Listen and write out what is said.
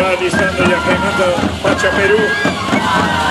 va distando gli accanto, faccia Perù.